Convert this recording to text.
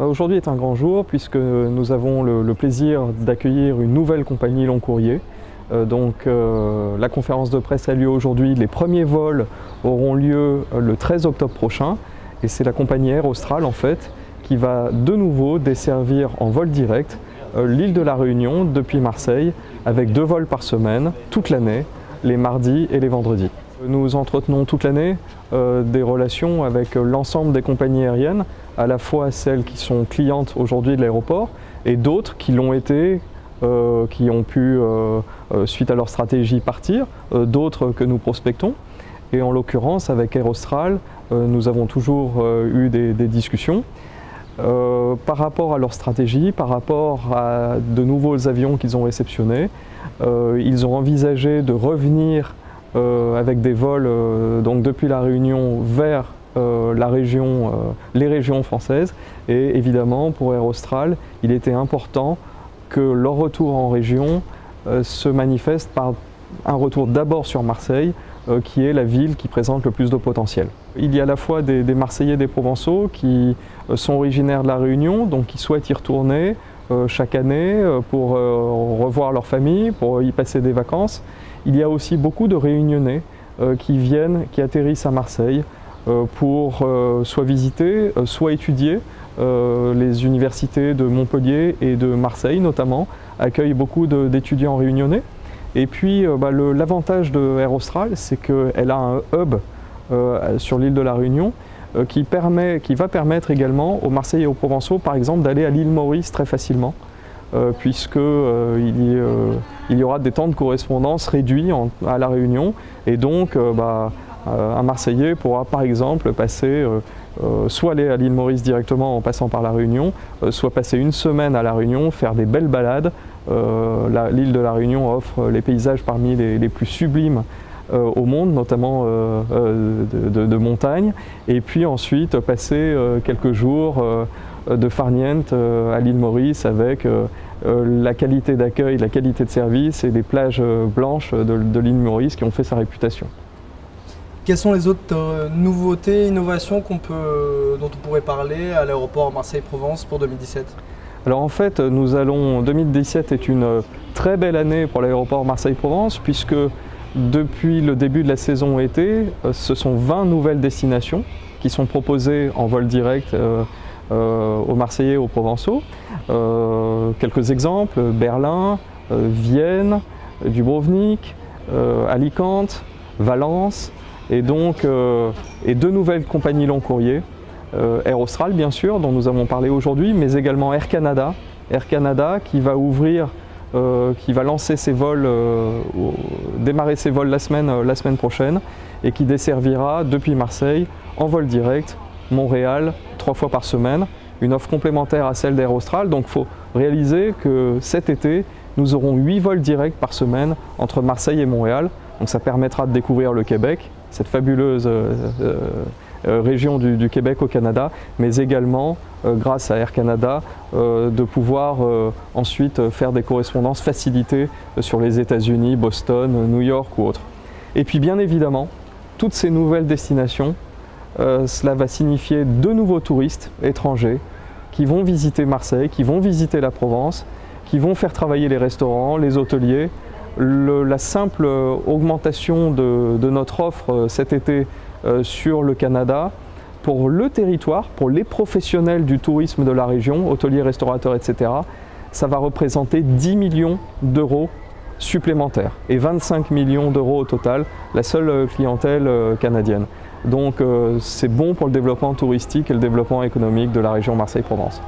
Aujourd'hui est un grand jour puisque nous avons le plaisir d'accueillir une nouvelle compagnie long courrier. La conférence de presse a lieu aujourd'hui, les premiers vols auront lieu le 13 octobre prochain et c'est la compagnie Air Austral en fait qui va de nouveau desservir en vol direct l'île de la Réunion depuis Marseille avec 2 vols par semaine toute l'année, les mardis et les vendredis. Nous entretenons toute l'année des relations avec l'ensemble des compagnies aériennes, à la fois celles qui sont clientes aujourd'hui de l'aéroport et d'autres qui l'ont été, qui ont pu, suite à leur stratégie, partir, d'autres que nous prospectons. Et en l'occurrence, avec Air Austral, nous avons toujours eu des discussions par rapport à leur stratégie, par rapport à de nouveaux avions qu'ils ont réceptionnés. Ils ont envisagé de revenir avec des vols donc depuis la Réunion vers les régions françaises. Et évidemment, pour Air Austral, il était important que leur retour en région se manifeste par un retour d'abord sur Marseille, qui est la ville qui présente le plus de potentiel. Il y a à la fois des Marseillais et des Provençaux qui sont originaires de la Réunion, donc qui souhaitent y retourner chaque année pour revoir leur famille, pour y passer des vacances. Il y a aussi beaucoup de Réunionnais qui atterrissent à Marseille pour soit visiter, soit étudier. Les universités de Montpellier et de Marseille notamment accueillent beaucoup d'étudiants réunionnais. Et puis l'avantage de Air Austral, c'est qu'elle a un hub sur l'île de la Réunion qui va permettre également aux Marseillais et aux Provençaux par exemple d'aller à l'île Maurice très facilement puisqu'il y aura des temps de correspondance réduits à la Réunion et donc un Marseillais pourra par exemple passer, soit aller à l'île Maurice directement en passant par la Réunion, soit passer une semaine à la Réunion, faire des belles balades. L'île de la Réunion offre les paysages parmi les plus sublimes au monde, notamment de montagne. Et puis ensuite passer quelques jours de Farniente à l'île Maurice avec la qualité d'accueil, la qualité de service et les plages blanches de l'île Maurice qui ont fait sa réputation. Quelles sont les autres nouveautés, innovations dont on pourrait parler à l'aéroport Marseille-Provence pour 2017 ? Alors en fait, 2017 est une très belle année pour l'aéroport Marseille-Provence puisque depuis le début de la saison été, ce sont 20 nouvelles destinations qui sont proposées en vol direct aux Marseillais et aux Provençaux. Quelques exemples, Berlin, Vienne, Dubrovnik, Alicante, Valence. Et donc, deux nouvelles compagnies long courrier, Air Austral bien sûr, dont nous avons parlé aujourd'hui, mais également Air Canada. Air Canada qui va lancer ses vols, démarrer ses vols la semaine prochaine et qui desservira depuis Marseille en vol direct Montréal 3 fois par semaine, une offre complémentaire à celle d'Air Austral. Donc il faut réaliser que cet été, nous aurons 8 vols directs par semaine entre Marseille et Montréal. Donc ça permettra de découvrir le Québec, cette fabuleuse région du Québec au Canada, mais également, grâce à Air Canada, de pouvoir ensuite faire des correspondances facilitées sur les États-Unis, Boston, New York ou autres. Et puis bien évidemment, toutes ces nouvelles destinations, cela va signifier de nouveaux touristes étrangers qui vont visiter Marseille, qui vont visiter la Provence, qui vont faire travailler les restaurants, les hôteliers. La simple augmentation de notre offre cet été sur le Canada, pour le territoire, pour les professionnels du tourisme de la région, hôteliers, restaurateurs, etc., ça va représenter 10 millions d'euros supplémentaires et 25 millions d'euros au total, la seule clientèle canadienne. Donc c'est bon pour le développement touristique et le développement économique de la région Marseille-Provence.